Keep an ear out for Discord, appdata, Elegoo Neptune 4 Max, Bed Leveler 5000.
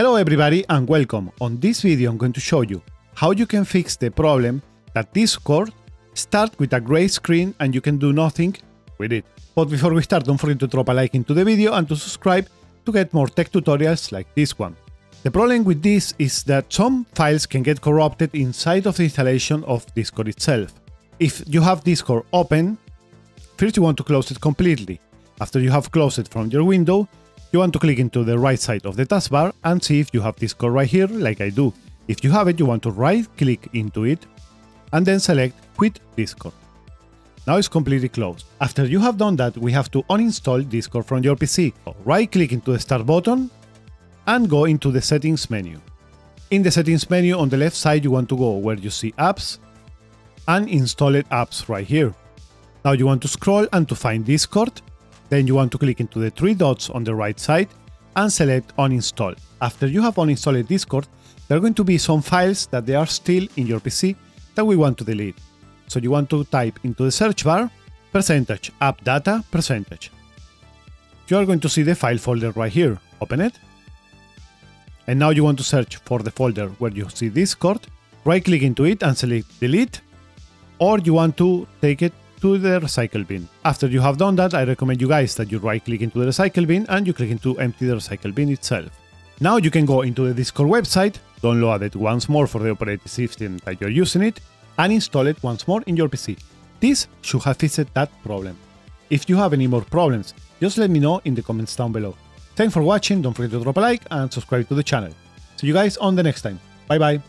Hello everybody and welcome. On this video I'm going to show you how you can fix the problem that Discord starts with a grey screen and you can do nothing with it. But before we start, don't forget to drop a like into the video and to subscribe to get more tech tutorials like this one. The problem with this is that some files can get corrupted inside of the installation of Discord itself. If you have Discord open, first you want to close it completely. After you have closed it from your window, you want to click into the right side of the taskbar and see if you have Discord right here, like I do. If you have it, you want to right click into it and then select Quit Discord. Now it's completely closed. After you have done that, we have to uninstall Discord from your PC. Right click into the Start button and go into the Settings menu. In the Settings menu on the left side, you want to go where you see Apps and Installed Apps right here. Now you want to scroll and to find Discord. Then you want to click into the three dots on the right side and select Uninstall. After you have uninstalled Discord, there are going to be some files that they are still in your PC that we want to delete. So you want to type into the search bar %appdata%. You are going to see the file folder right here. Open it. And now you want to search for the folder where you see Discord. Right click into it and select Delete, or you want to take it to the recycle bin. After you have done that, I recommend you guys that you right click into the recycle bin and you click into empty the recycle bin itself. Now you can go into the Discord website, download it once more for the operating system that you're using it, and install it once more in your PC. This should have fixed that problem. If you have any more problems, just let me know in the comments down below. Thanks for watching, don't forget to drop a like and subscribe to the channel. See you guys on the next time. Bye bye.